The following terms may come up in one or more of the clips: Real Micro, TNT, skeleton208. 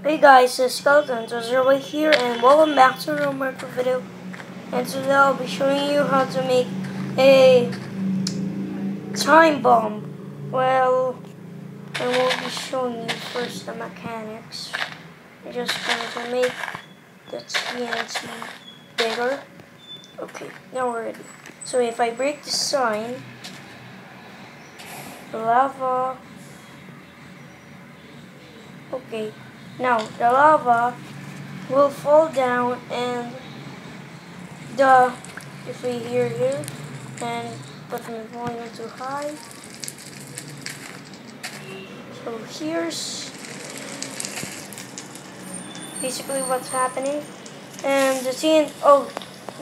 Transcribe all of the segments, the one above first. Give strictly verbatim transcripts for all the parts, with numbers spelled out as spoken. Hey guys, it's Skeleton two oh eight here, and welcome back to Real Micro video. And today I'll be showing you how to make a time bomb. Well, I won't be showing you first the mechanics. I'm just going to make the T N T bigger. Okay, now we're ready. So if I break the sign, the lava. Okay. Now, the lava will fall down, and the, if we hear here, and put my volume too high. So here's basically what's happening. And the T N T, oh,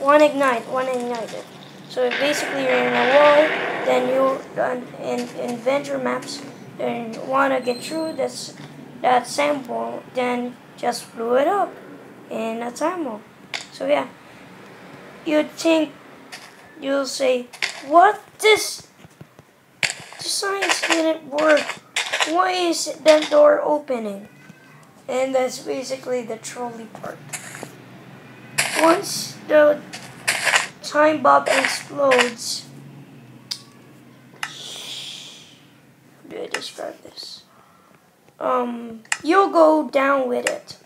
one ignite, one ignited. So basically you're in a wall, then you, in, in adventure maps, then you wanna get through, that's, that sample, then just blew it up in a time bomb. So yeah, you'd think, you'll say, what, this, the science didn't work, why is that door opening? And that's basically the trolley part. Once the time bomb explodes, how do I describe this? Um, you'll go down with it.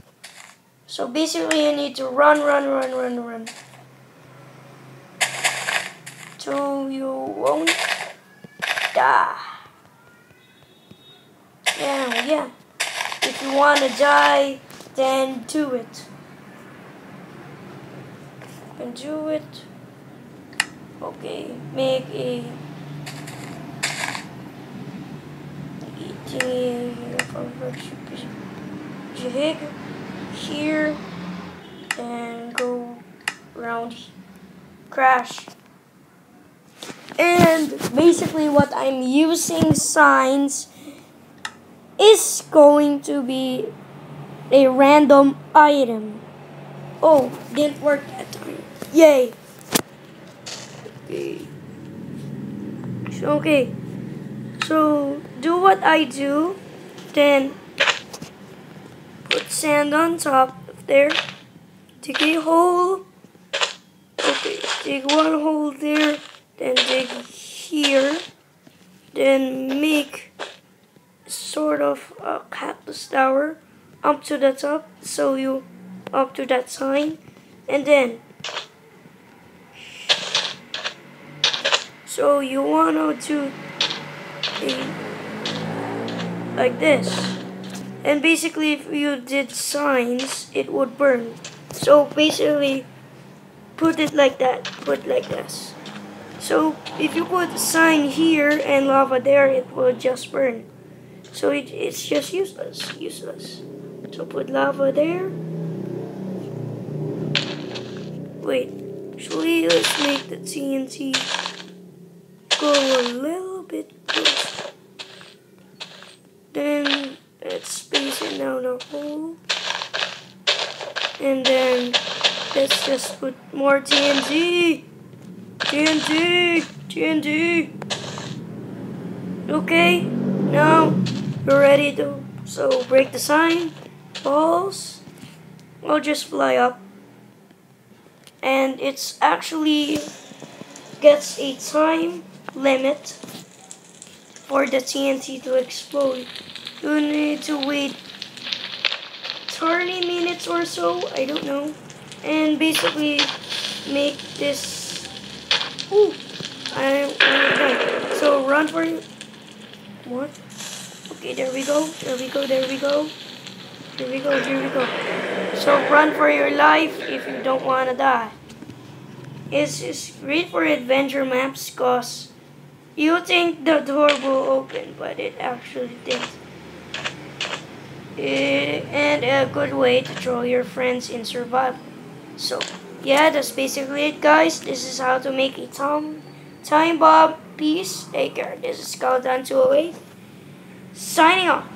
So basically you need to run, run, run, run, run. So you won't die. Yeah, yeah. If you want to die, then do it. And do it. Okay, make a... jig here and go around, crash, and basically what I'm using signs is going to be a random item. Oh, didn't work that time. Yay. Okay. So, okay. So do what I do, then put sand on top of there, dig a hole, okay, dig one hole there, then dig here, then make sort of a cactus tower up to the top, so you up to that sign, and then, so you want to like this, and basically if you did signs it would burn, so basically put it like that, put like this. So if you put a sign here and lava there, it will just burn, so it, it's just useless useless so put lava there. Wait, actually let's make the T N T go a little bit closer. Then let's space it down a hole, and then let's just put more T N T, T N T, T N T. Okay, now we're ready to so break the sign. Balls will just fly up, and it's actually gets a time limit for the T N T to explode. You need to wait thirty minutes or so, I don't know, and basically make this. Ooh, I okay. So run for it. What? Okay, there we go, there we go, there we go, there we go, there we go. So run for your life if you don't want to die. It's just great for adventure maps, cause you think the door will open, but it actually didn't. It, and a good way to troll your friends in survival. So, yeah, that's basically it, guys. This is how to make a time, time bomb. Peace. Take care. This is Skeleton two oh eight signing off.